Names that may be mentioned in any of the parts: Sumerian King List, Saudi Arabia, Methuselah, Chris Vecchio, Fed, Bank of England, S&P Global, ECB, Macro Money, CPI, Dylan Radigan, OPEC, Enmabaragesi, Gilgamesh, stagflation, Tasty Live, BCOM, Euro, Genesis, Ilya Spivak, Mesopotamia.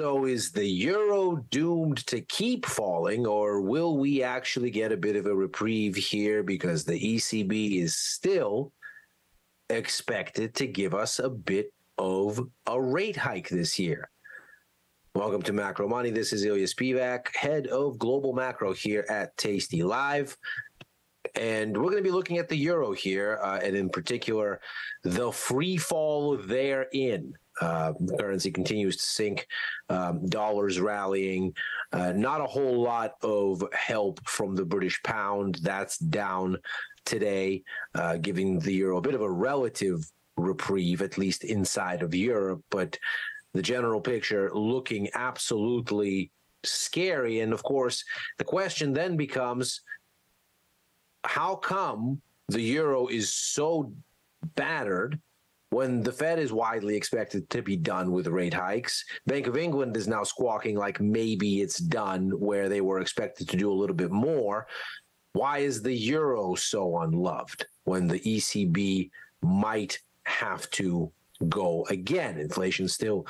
So is the euro doomed to keep falling, or will we actually get a bit of a reprieve here because the ECB is still expected to give us a bit of a rate hike this year? Welcome to Macro Money. This is Ilya Spivak, head of Global Macro here at Tasty Live. And we're going to be looking at the euro here, and in particular, the free fall therein. Currency continues to sink, dollars rallying, not a whole lot of help from the British pound. That's down today, giving the euro a bit of a relative reprieve, at least inside of Europe. But the general picture looking absolutely scary. And of course, the question then becomes, how come the euro is so battered when the Fed is widely expected to be done with rate hikes? Bank of England is now squawking like maybe it's done, where they were expected to do a little bit more. Why is the euro so unloved when the ECB might have to go again? Inflation still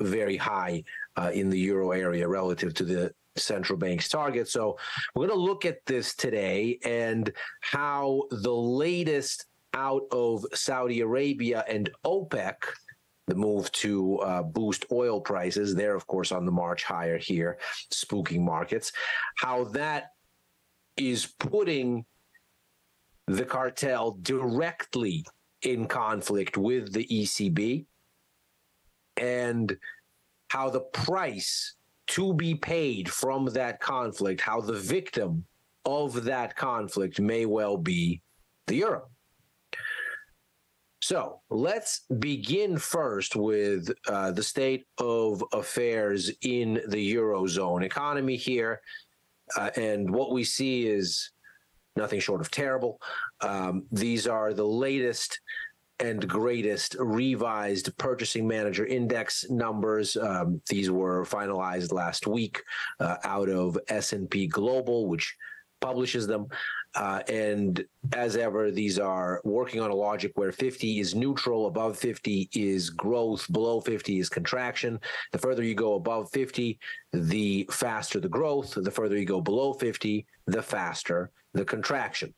very high in the euro area relative to the central bank's target. So we're going to look at this today and how the latest out of Saudi Arabia and OPEC, the move to boost oil prices, they're of course on the march higher here, spooking markets, how that is putting the cartel directly in conflict with the ECB, and how the price to be paid from that conflict, how the victim of that conflict may well be the euro. So let's begin first with the state of affairs in the Eurozone economy here. And what we see is nothing short of terrible. These are the latest and greatest revised Purchasing Manager Index numbers. These were finalized last week out of S&P Global, which publishes them. And as ever, these are working on a logic where 50 is neutral, above 50 is growth, below 50 is contraction. The further you go above 50, the faster the growth. The further you go below 50, the faster the contraction.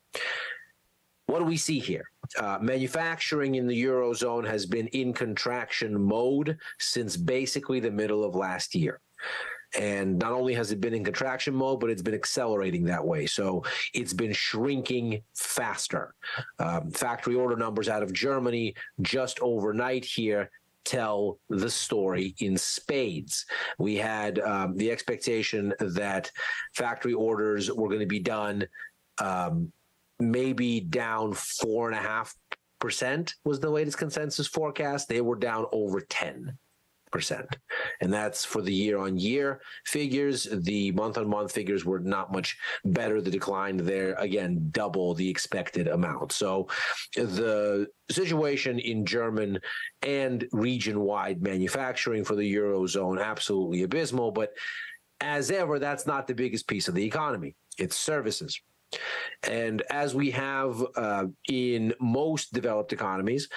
What do we see here? Manufacturing in the Eurozone has been in contraction mode since basically the middle of last year. And not only has it been in contraction mode, but it's been accelerating that way. So it's been shrinking faster. Factory order numbers out of Germany just overnight here tell the story in spades. We had the expectation that factory orders were going to be done maybe down 4.5% was the latest consensus forecast. They were down over 10%. And that's for the year-on-year figures. The month-on-month figures were not much better. The decline there, again, double the expected amount. So the situation in German and region-wide manufacturing for the Eurozone, absolutely abysmal. But as ever, that's not the biggest piece of the economy. It's services. And as we have in most developed economies,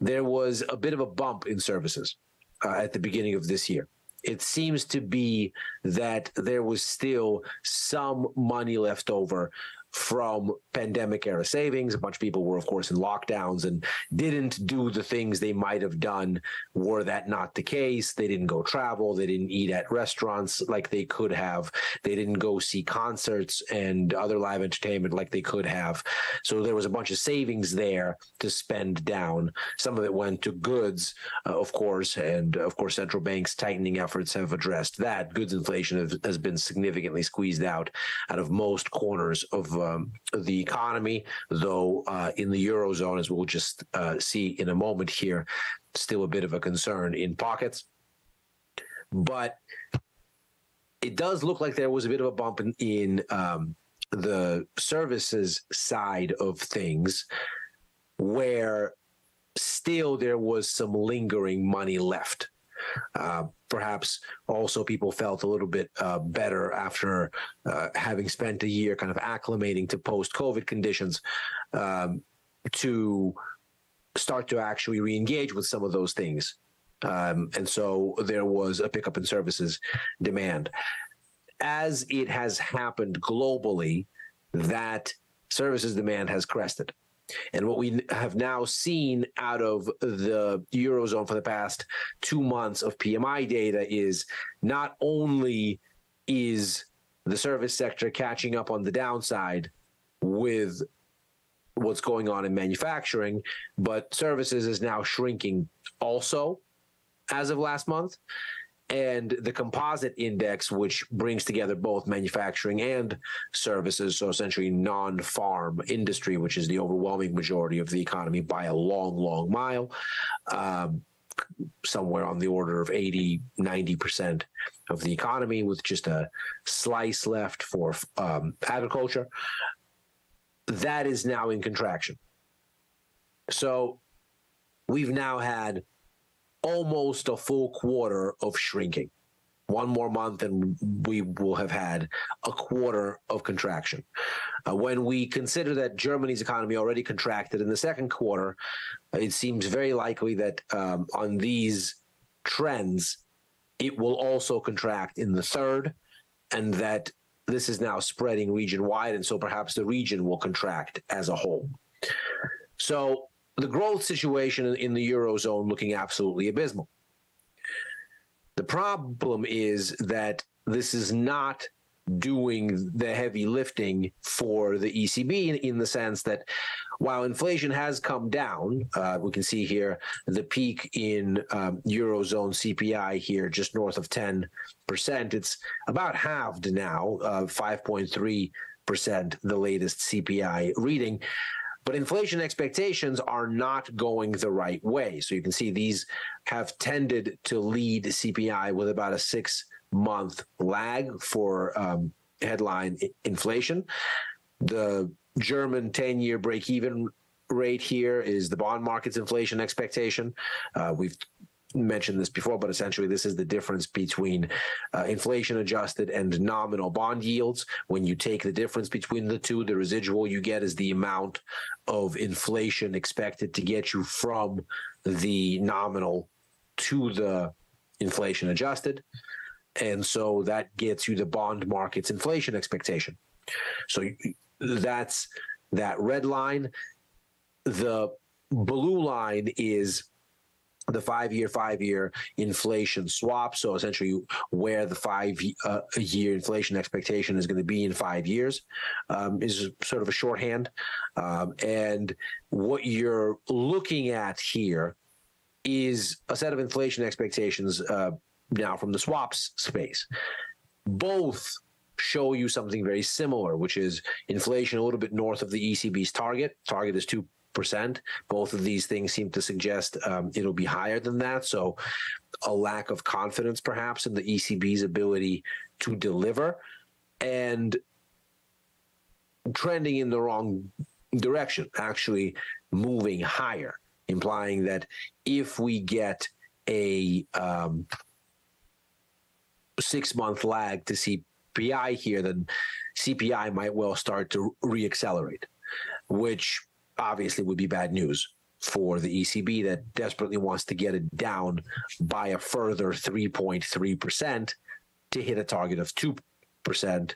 there was a bit of a bump in services at the beginning of this year. It seems to be that there was still some money left over from pandemic-era savings. A bunch of people were, of course, in lockdowns and didn't do the things they might have done were that not the case. They didn't go travel. They didn't eat at restaurants like they could have. They didn't go see concerts and other live entertainment like they could have. So there was a bunch of savings there to spend down. Some of it went to goods, of course, and of course, central banks' tightening efforts have addressed that. Goods inflation has been significantly squeezed out of most corners of the economy, though in the Eurozone, as we'll just see in a moment here, still a bit of a concern in pockets. But it does look like there was a bit of a bump in the services side of things, where still there was some lingering money left. Perhaps also people felt a little bit better after having spent a year kind of acclimating to post-COVID conditions to start to actually re-engage with some of those things. And so there was a pickup in services demand. As it has happened globally, that services demand has crested. And what we have now seen out of the Eurozone for the past 2 months of PMI data is not only is the service sector catching up on the downside with what's going on in manufacturing, but services is now shrinking also as of last month. And the composite index, which brings together both manufacturing and services, so essentially non-farm industry, which is the overwhelming majority of the economy by a long, long mile, somewhere on the order of 80, 90% of the economy, with just a slice left for agriculture, that is now in contraction. So we've now had almost a full quarter of shrinking. One more month and we will have had a quarter of contraction. When we consider that Germany's economy already contracted in the second quarter, it seems very likely that on these trends, it will also contract in the third, and that this is now spreading region-wide, and so perhaps the region will contract as a whole. So the growth situation in the Eurozone looking absolutely abysmal. The problem is that this is not doing the heavy lifting for the ECB in the sense that while inflation has come down, we can see here the peak in Eurozone CPI here just north of 10%. It's about halved now, 5.3%, the latest CPI reading. But inflation expectations are not going the right way. So you can see these have tended to lead CPI with about a 6-month lag for headline inflation. The German 10-year break-even rate here is the bond market's inflation expectation. We've mentioned this before, but essentially this is the difference between inflation adjusted and nominal bond yields. When you take the difference between the two, the residual you get is the amount of inflation expected to get you from the nominal to the inflation adjusted. And so that gets you the bond market's inflation expectation. So that's that red line. The blue line is the five-year inflation swap, so essentially where the five-year inflation expectation is going to be in 5 years, is sort of a shorthand. And what you're looking at here is a set of inflation expectations now from the swaps space. Both show you something very similar, which is inflation a little bit north of the ECB's target. Target is 2%. Both of these things seem to suggest it'll be higher than that. So a lack of confidence perhaps in the ECB's ability to deliver and trending in the wrong direction, actually moving higher, implying that if we get a 6-month lag to CPI here, then CPI might well start to reaccelerate, which obviously would be bad news for the ECB that desperately wants to get it down by a further 3.3% to hit a target of 2%,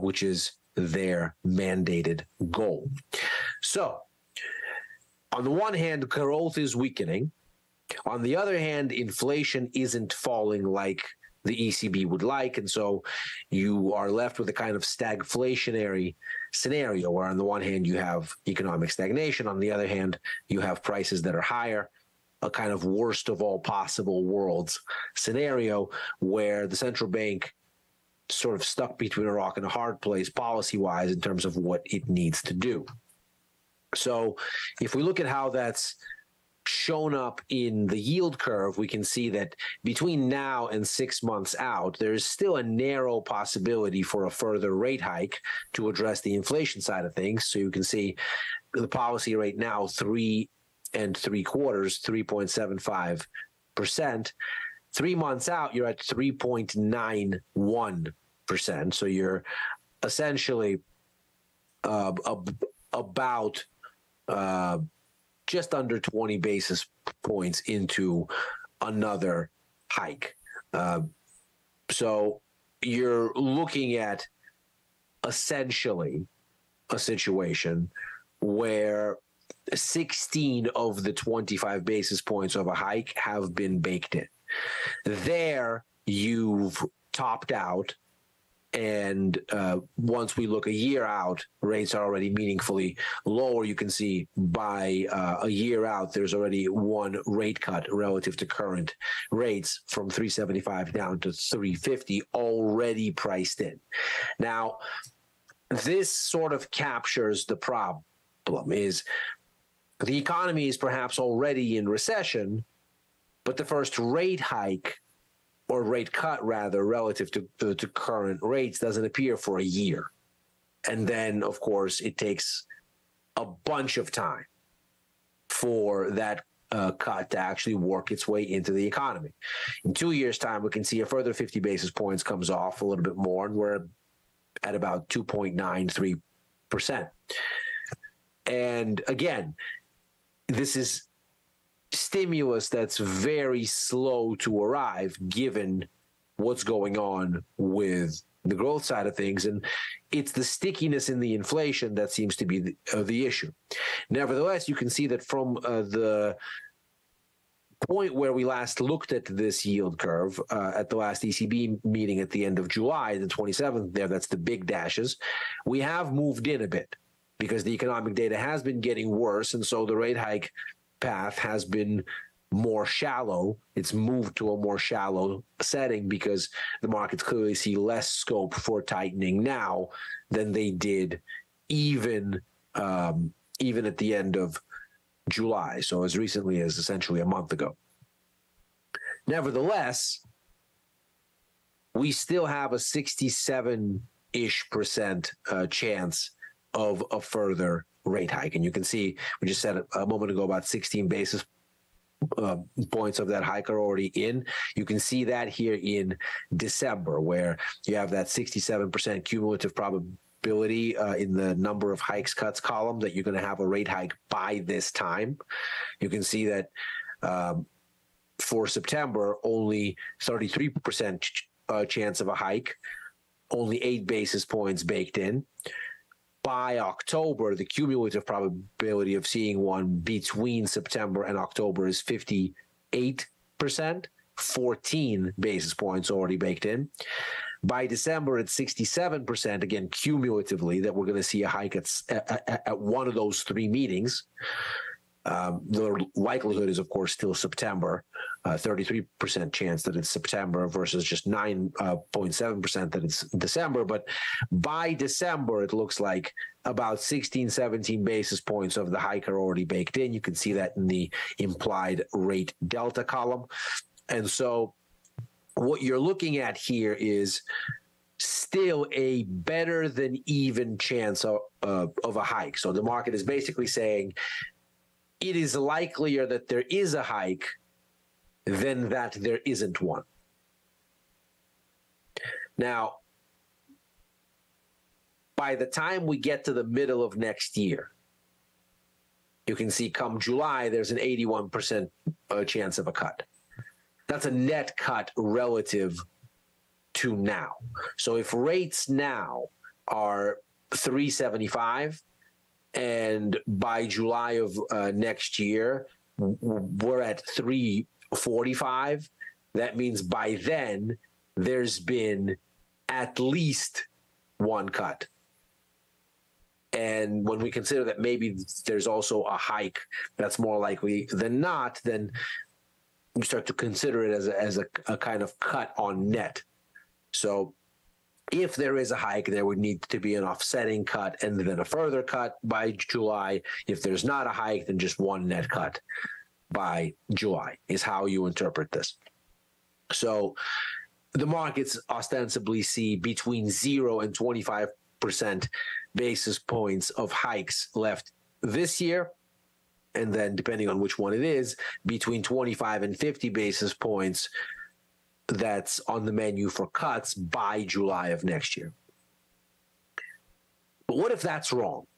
which is their mandated goal. So on the one hand, growth is weakening. On the other hand, inflation isn't falling like the ECB would like, and so you are left with a kind of stagflationary scenario where on the one hand you have economic stagnation, on the other hand you have prices that are higher, a kind of worst of all possible worlds scenario where the central bank sort of stuck between a rock and a hard place policy-wise in terms of what it needs to do. So if we look at how that's shown up in the yield curve, we can see that between now and 6 months out, there is still a narrow possibility for a further rate hike to address the inflation side of things. So you can see the policy rate now 3 3/4, 3.75%. 3 months out, you're at 3.91%. So you're essentially about just under 20 basis points into another hike. So you're looking at essentially a situation where 16 of the 25 basis points of a hike have been baked in. There, you've topped out. And once we look a year out, rates are already meaningfully lower. You can see by a year out, there's already one rate cut relative to current rates from 375 down to 350 already priced in. Now, this sort of captures the problem is the economy is perhaps already in recession, but the first rate hike or rate cut, rather, relative to current rates doesn't appear for a year. And then, of course, it takes a bunch of time for that cut to actually work its way into the economy. In 2 years' time, we can see a further 50 basis points comes off a little bit more, and we're at about 2.93%. And again, this is stimulus that's very slow to arrive given what's going on with the growth side of things. And it's the stickiness in the inflation that seems to be the issue. Nevertheless, you can see that from the point where we last looked at this yield curve at the last ECB meeting at the end of July, the 27th there, that's the big dashes, we have moved in a bit because the economic data has been getting worse. And so the rate hike path has been more shallow. It's moved to a more shallow setting because the markets clearly see less scope for tightening now than they did even at the end of July. So as recently as essentially a month ago. Nevertheless, we still have a 67-ish% chance of a further rate hike. And you can see, we just said a moment ago, about 16 basis points of that hike are already in. You can see that here in December, where you have that 67% cumulative probability in the number of hikes cuts column that you're going to have a rate hike by this time. You can see that for September, only 33% chance of a hike, only 8 basis points baked in. By October, the cumulative probability of seeing one between September and October is 58%, 14 basis points already baked in. By December, it's 67%, again, cumulatively, that we're going to see a hike at one of those three meetings. The likelihood is, of course, still September, 33% chance that it's September versus just 9.7% that it's December. But by December, it looks like about 16, 17 basis points of the hike are already baked in. You can see that in the implied rate delta column. And so what you're looking at here is still a better than even chance of a hike. So the market is basically saying, it is likelier that there is a hike than that there isn't one. Now, by the time we get to the middle of next year, you can see come July, there's an 81% chance of a cut. That's a net cut relative to now. So if rates now are 375, and by July of next year, we're at 345. That means by then, there's been at least one cut. And when we consider that maybe there's also a hike that's more likely than not, then we start to consider it as a kind of cut on net. So if there is a hike, there would need to be an offsetting cut and then a further cut by July. If there's not a hike, then just one net cut by July is how you interpret this. So the markets ostensibly see between 0 and 25% basis points of hikes left this year. And then depending on which one it is, between 25 and 50 basis points that's on the menu for cuts by July of next year. But what if that's wrong?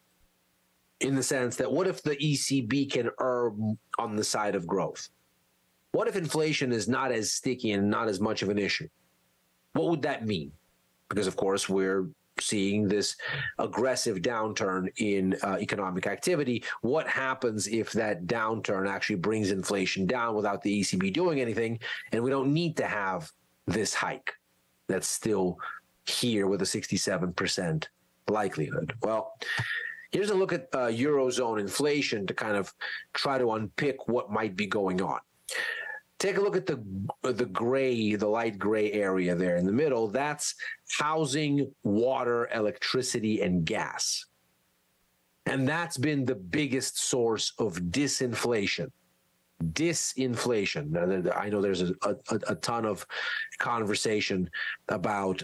In the sense that what if the ECB can err on the side of growth? What if inflation is not as sticky and not as much of an issue? What would that mean? Because, of course, we're seeing this aggressive downturn in economic activity. What happens if that downturn actually brings inflation down without the ECB doing anything, and we don't need to have this hike that's still here with a 67% likelihood? Well, here's a look at Eurozone inflation to kind of try to unpick what might be going on. Take a look at the gray, the light gray area there in the middle. That's housing, water, electricity, and gas. And that's been the biggest source of disinflation. Disinflation. I know there's a ton of conversation about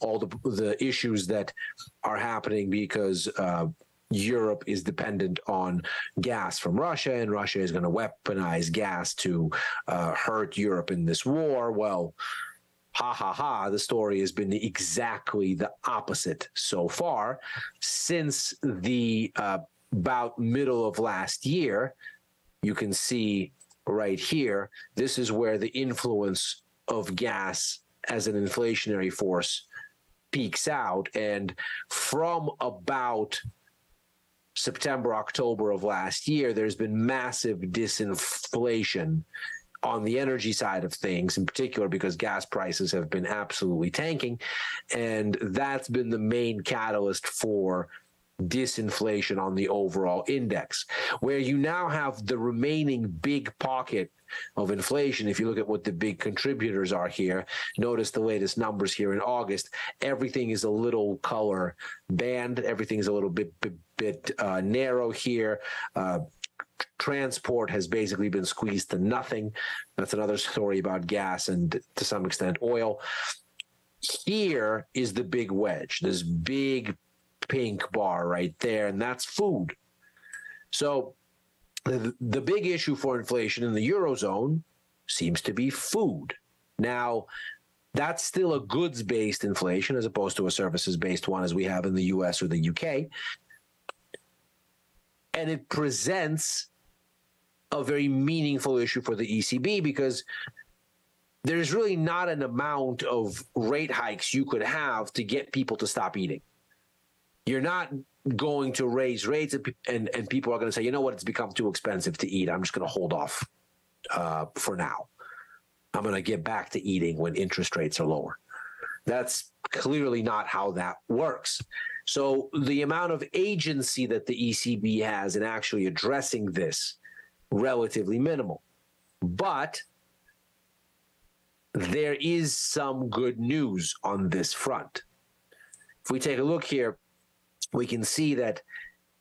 all the issues that are happening because Europe is dependent on gas from Russia, and Russia is going to weaponize gas to hurt Europe in this war. Well, ha ha ha, the story has been exactly the opposite so far. Since the about middle of last year, you can see right here, this is where the influence of gas as an inflationary force peaks out. And from about September, October of last year, there's been massive disinflation on the energy side of things, in particular because gas prices have been absolutely tanking. And that's been the main catalyst for disinflation on the overall index, where you now have the remaining big pocket of inflation. If you look at what the big contributors are here, notice the latest numbers here in August. Everything is a little color band. Everything is a little bit narrow here. Transport has basically been squeezed to nothing. That's another story about gas and to some extent oil. Here is the big wedge, this big pink bar right there, and that's food. So the big issue for inflation in the Eurozone seems to be food. Now, that's still a goods-based inflation as opposed to a services-based one as we have in the US or the UK. And it presents a very meaningful issue for the ECB because there's really not an amount of rate hikes you could have to get people to stop eating. You're not going to raise rates and people are going to say, you know what, it's become too expensive to eat. I'm just going to hold off for now. I'm going to get back to eating when interest rates are lower. That's clearly not how that works. So the amount of agency that the ECB has in actually addressing this, relatively minimal. But there is some good news on this front. If we take a look here, we can see that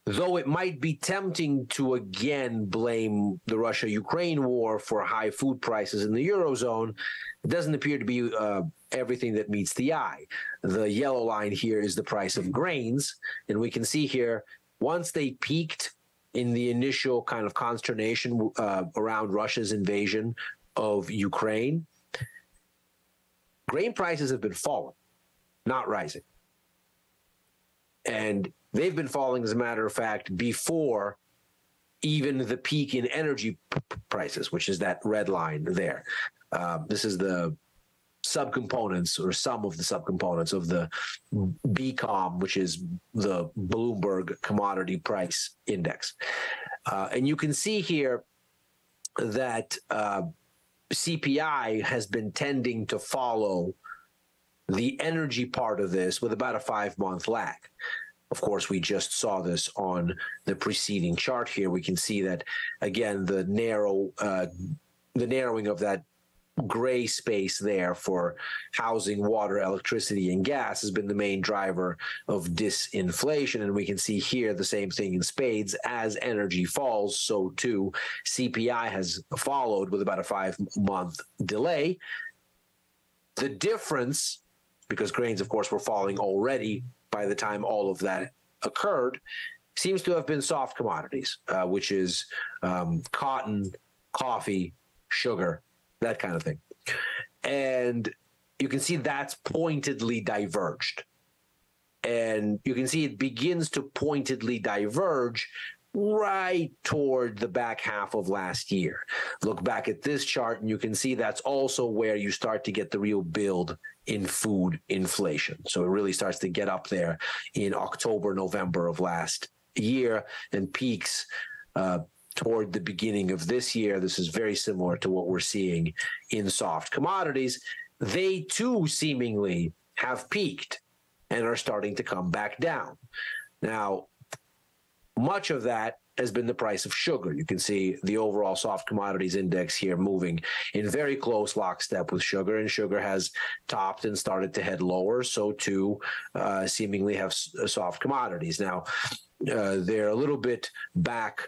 though it might be tempting to again blame the Russia-Ukraine war for high food prices in the Eurozone, it doesn't appear to be everything that meets the eye. The yellow line here is the price of grains, and we can see here once they peaked in the initial kind of consternation around Russia's invasion of Ukraine, grain prices have been falling, not rising. And they've been falling, as a matter of fact, before even the peak in energy prices, which is that red line there. This is the subcomponents or some of the subcomponents of the BCOM, which is the Bloomberg Commodity Price Index. And you can see here that CPI has been tending to follow the energy part of this with about a 5-month lag. Of course, we just saw this on the preceding chart here. We can see that, again, the narrowing of that gray space there for housing, water, electricity, and gas has been the main driver of disinflation. And we can see here the same thing in spades. As energy falls, so too CPI has followed with about a 5-month delay. The difference, because grains, of course, were falling already by the time all of that occurred, seems to have been soft commodities, which is cotton, coffee, sugar, that kind of thing. And you can see that's pointedly diverged. And you can see it begins to pointedly diverge right toward the back half of last year. Look back at this chart and you can see that's also where you start to get the real build in food inflation. So it really starts to get up there in October, November of last year and peaks toward the beginning of this year. This is very similar to what we're seeing in soft commodities. They too seemingly have peaked and are starting to come back down. Now, much of that has been the price of sugar. You can see the overall soft commodities index here moving in very close lockstep with sugar, and sugar has topped and started to head lower. So too seemingly have soft commodities. Now, they're a little bit back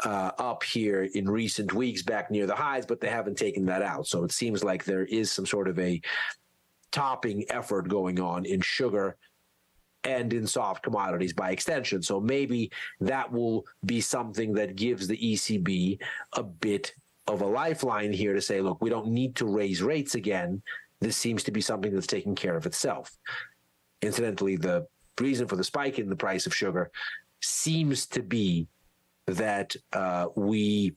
up here in recent weeks, back near the highs, but they haven't taken that out. So it seems like there is some sort of a topping effort going on in sugar and in soft commodities by extension. So maybe that will be something that gives the ECB a bit of a lifeline here to say, look, we don't need to raise rates again. This seems to be something that's taking care of itself. Incidentally, the reason for the spike in the price of sugar seems to be that we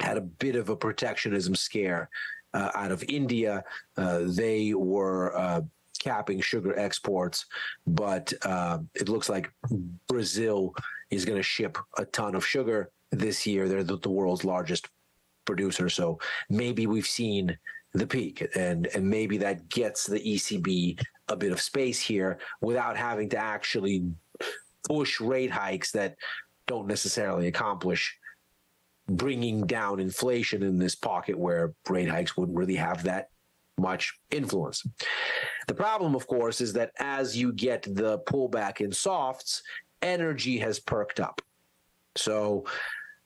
had a bit of a protectionism scare out of India. They were capping sugar exports, but it looks like Brazil is going to ship a ton of sugar this year. They're the world's largest producer, so maybe we've seen the peak, and maybe that gets the ECB a bit of space here without having to actually push rate hikes that don't necessarily accomplish bringing down inflation in this pocket where rate hikes wouldn't really have that much influence. The problem, of course, is that as you get the pullback in softs, energy has perked up. So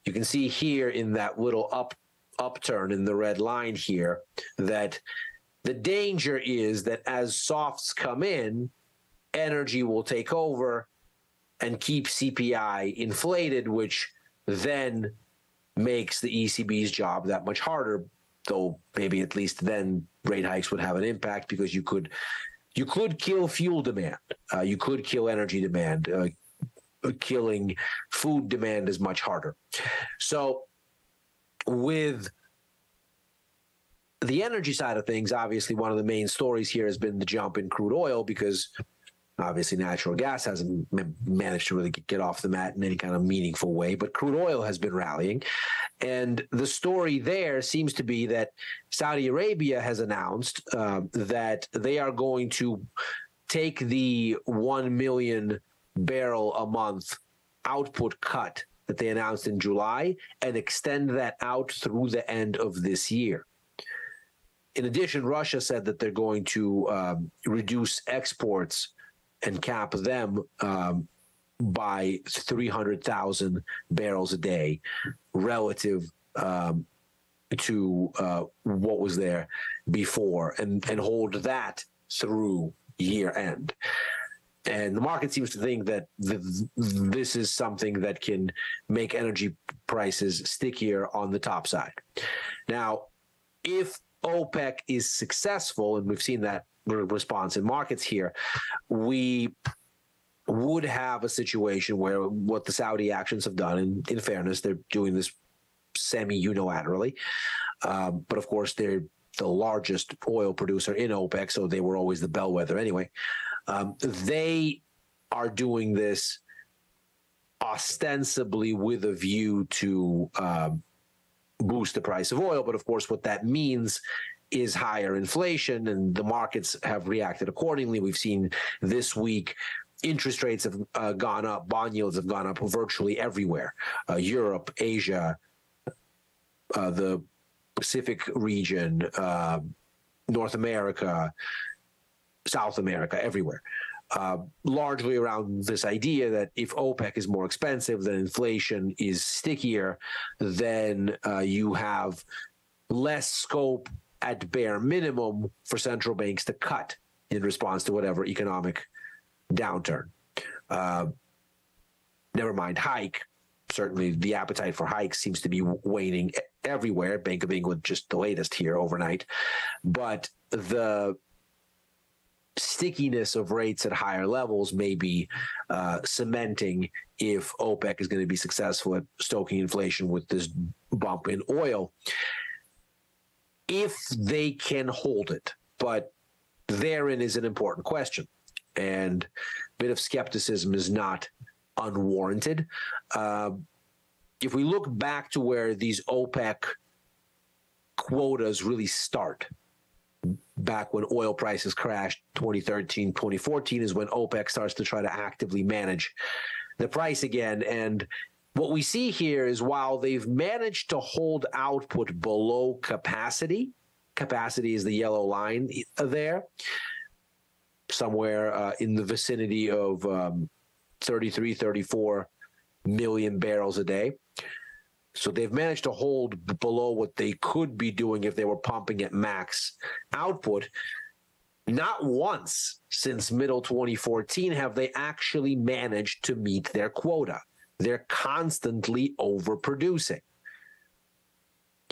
you can see here in that little upturn in the red line here that the danger is that as softs come in, energy will take over and keep CPI inflated, which then makes the ECB's job that much harder, though maybe at least then rate hikes would have an impact because you could kill fuel demand, you could kill energy demand, killing food demand is much harder. So with the energy side of things, obviously one of the main stories here has been the jump in crude oil because obviously natural gas hasn't managed to really get off the mat in any kind of meaningful way, but crude oil has been rallying. And the story there seems to be that Saudi Arabia has announced that they are going to take the 1 million barrel a month output cut that they announced in July and extend that out through the end of this year. In addition, Russia said that they're going to reduce exports and cap them by 300,000 barrels a day relative to what was there before, and hold that through year end. And the market seems to think that this is something that can make energy prices stickier on the top side. Now, if OPEC is successful, and we've seen that response in markets here, we would have a situation where what the Saudi actions have done, in fairness, they're doing this semi-unilaterally, but of course they're the largest oil producer in OPEC, so they were always the bellwether anyway. They are doing this ostensibly with a view to boost the price of oil, but of course what that means is higher inflation, and the markets have reacted accordingly. We've seen this week interest rates have gone up, bond yields have gone up virtually everywhere. Europe, Asia, the Pacific region, North America, South America, everywhere. Largely around this idea that if OPEC is more expensive, then inflation is stickier, then you have less scope at bare minimum for central banks to cut in response to whatever economic downturn. Never mind hike. Certainly the appetite for hikes seems to be waning everywhere. Bank of England, just the latest here overnight. But the stickiness of rates at higher levels may be cementing if OPEC is going to be successful at stoking inflation with this bump in oil, if they can hold it. But therein is an important question, and a bit of skepticism is not unwarranted. If we look back to where these OPEC quotas really start, back when oil prices crashed, 2013, 2014 is when OPEC starts to try to actively manage the price again. And what we see here is while they've managed to hold output below capacity, capacity is the yellow line there, somewhere in the vicinity of 33, 34 million barrels a day. So they've managed to hold below what they could be doing if they were pumping at max output. Not once since middle 2014 have they actually managed to meet their quota. They're constantly overproducing.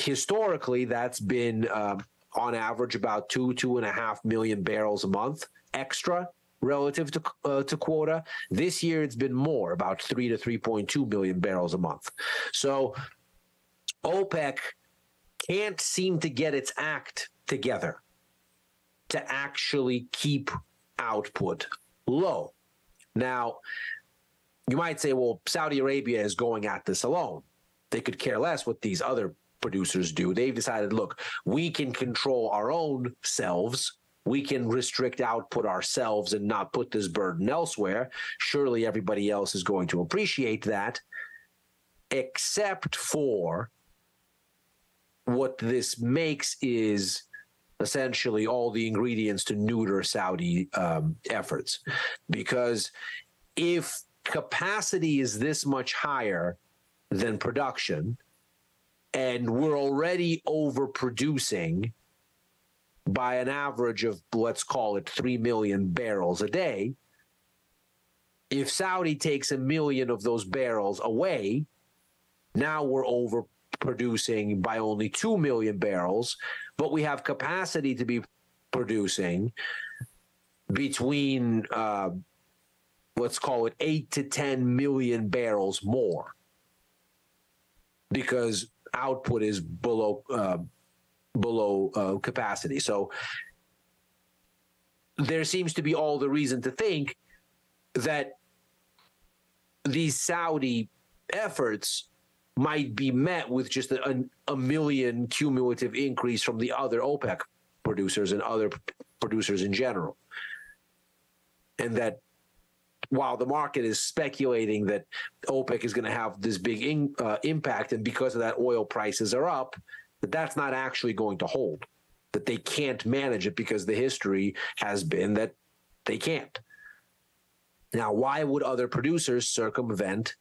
Historically, that's been on average about 2.5 million barrels a month extra relative to quota. This year, it's been more, about 3 to 3.2 million barrels a month. So OPEC can't seem to get its act together to actually keep output low. Now, you might say, well, Saudi Arabia is going at this alone. They could care less what these other producers do. They've decided, look, we can control our own selves. We can restrict output ourselves and not put this burden elsewhere. Surely everybody else is going to appreciate that, except for what this makes is essentially all the ingredients to neuter Saudi efforts. Because if capacity is this much higher than production, and we're already overproducing by an average of, let's call it, 3 million barrels a day, if Saudi takes 1 million of those barrels away, now we're overproducing by only 2 million barrels, but we have capacity to be producing between, let's call it, 8 to 10 million barrels more, because output is below capacity. So there seems to be all the reason to think that these Saudi efforts might be met with just a million cumulative increase from the other OPEC producers and other producers in general. And that while the market is speculating that OPEC is going to have this big impact, and because of that oil prices are up, that that's not actually going to hold, that they can't manage it because the history has been that they can't. Now, why would other producers circumvent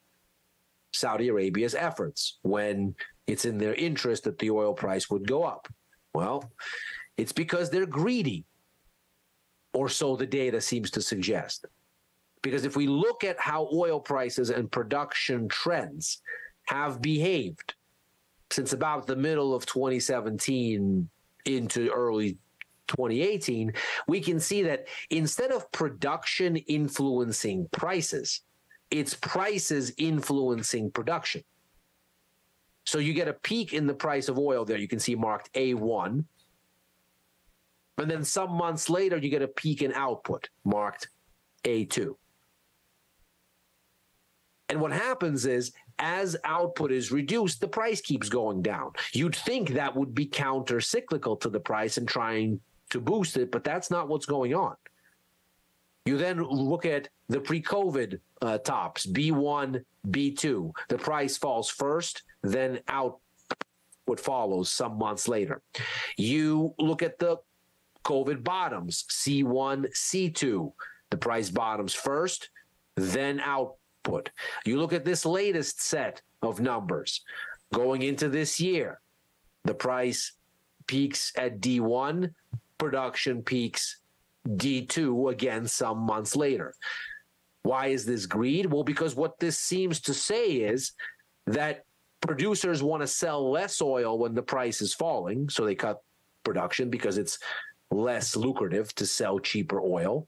Saudi Arabia's efforts when it's in their interest that the oil price would go up? Well, it's because they're greedy, or so the data seems to suggest. Because if we look at how oil prices and production trends have behaved since about the middle of 2017 into early 2018, we can see that instead of production influencing prices, it's prices influencing production. So you get a peak in the price of oil there, you can see marked A1. And then some months later, you get a peak in output marked A2. And what happens is, as output is reduced, the price keeps going down. You'd think that would be counter-cyclical to the price and trying to boost it, but that's not what's going on. You then look at the pre-COVID tops, B1, B2. The price falls first, then output follows some months later. You look at the COVID bottoms, C1, C2. The price bottoms first, then output. You look at this latest set of numbers going into this year. The price peaks at D1, production peaks D2 again some months later. Why is this greed? Well, because what this seems to say is that producers want to sell less oil when the price is falling, so they cut production because it's less lucrative to sell cheaper oil.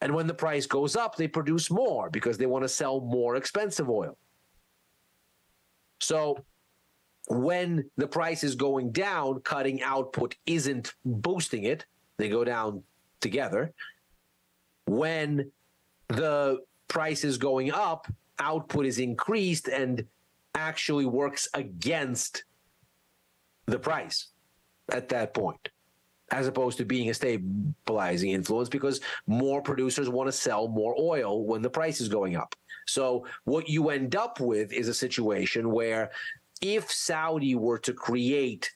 And when the price goes up, they produce more because they want to sell more expensive oil. So when the price is going down, cutting output isn't boosting it. They go down together. When the price is going up, output is increased and actually works against the price at that point, as opposed to being a stabilizing influence, because more producers want to sell more oil when the price is going up. So what you end up with is a situation where if Saudi were to create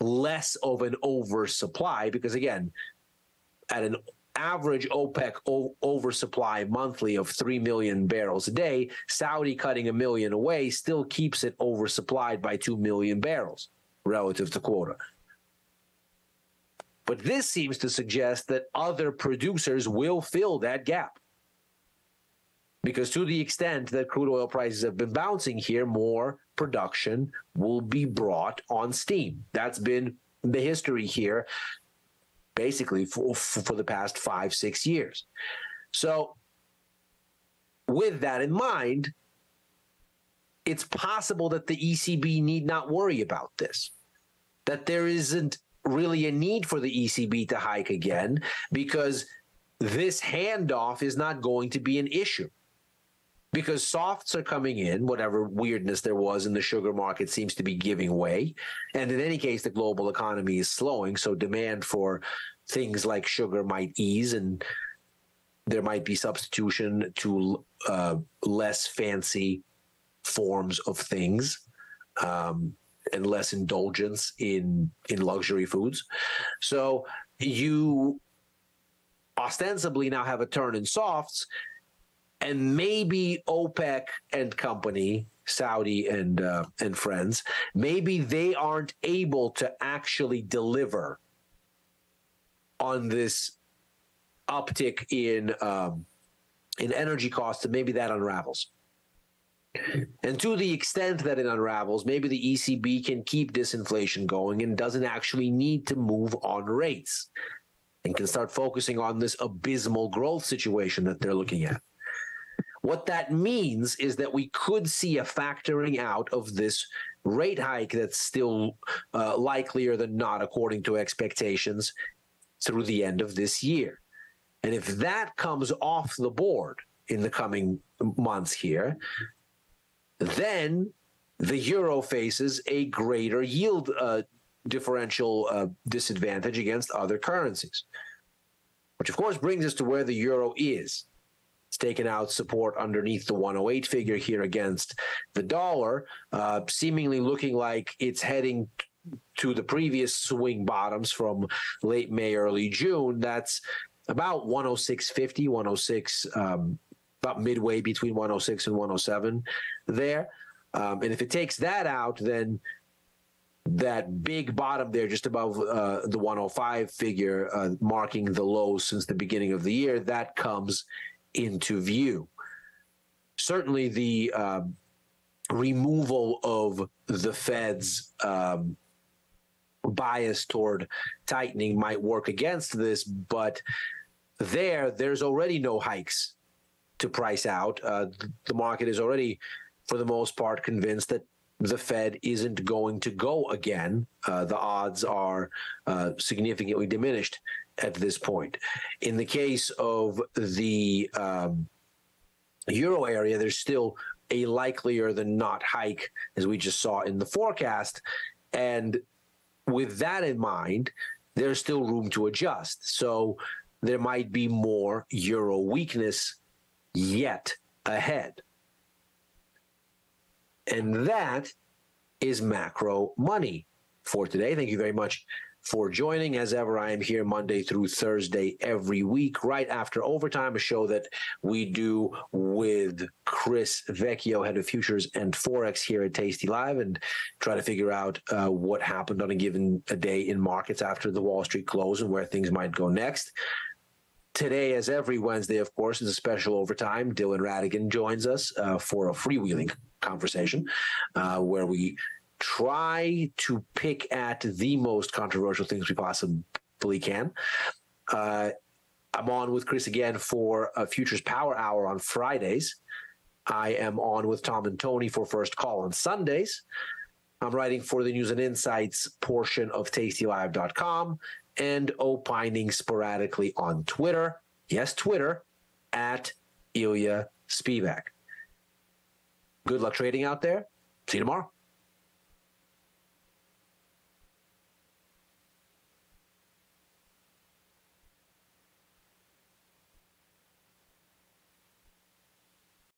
less of an oversupply, because again, at an average OPEC oversupply monthly of 3 million barrels a day, Saudi cutting a million away still keeps it oversupplied by 2 million barrels relative to quota. But this seems to suggest that other producers will fill that gap, because to the extent that crude oil prices have been bouncing here, more production will be brought on steam. That's been the history here basically for the past 5-6 years. So with that in mind, it's possible that the ECB need not worry about this, that there isn't really a need for the ECB to hike again, because this handoff is not going to be an issue, because softs are coming in, whatever weirdness there was in the sugar market seems to be giving way. And in any case, the global economy is slowing, so demand for things like sugar might ease, and there might be substitution to less fancy forms of things, and less indulgence in luxury foods. So you ostensibly now have a turn in softs, and maybe OPEC and company, Saudi and friends, maybe they aren't able to actually deliver on this uptick in energy costs, and maybe that unravels. And to the extent that it unravels, maybe the ECB can keep disinflation going and doesn't actually need to move on rates, and can start focusing on this abysmal growth situation that they're looking at. What that means is that we could see a factoring out of this rate hike that's still likelier than not, according to expectations, through the end of this year. And if that comes off the board in the coming months here, then the euro faces a greater yield differential disadvantage against other currencies, which of course brings us to where the euro is. It's taken out support underneath the 108 figure here against the dollar, seemingly looking like it's heading to the previous swing bottoms from late May, early June. That's about 106.50, 106, about midway between 106 and 107 there. And if it takes that out, then that big bottom there just above the 105 figure, marking the low since the beginning of the year, that comes into view. Certainly the removal of the Fed's bias toward tightening might work against this, but there's already no hikes to price out. The market is already, for the most part, convinced that the Fed isn't going to go again. The odds are significantly diminished at this point. In the case of the euro area, there's still a likelier than not hike, as we just saw in the forecast. And with that in mind, there's still room to adjust. So there might be more euro weakness yet ahead. And that is Macro Money for today. Thank you very much for joining. As ever, I am here Monday through Thursday every week, right after Overtime, a show that we do with Chris Vecchio, head of futures and Forex here at Tasty Live, and try to figure out what happened on a given day in markets after the Wall Street close and where things might go next. Today, as every Wednesday, of course, is a special Overtime. Dylan Radigan joins us for a freewheeling conversation where we try to pick at the most controversial things we possibly can. I'm on with Chris again for a Futures Power Hour on Fridays. I am on with Tom and Tony for First Call on Sundays. I'm writing for the News and Insights portion of tastylive.com and opining sporadically on Twitter. Yes, Twitter, at Ilya Spivak. Good luck trading out there. See you tomorrow.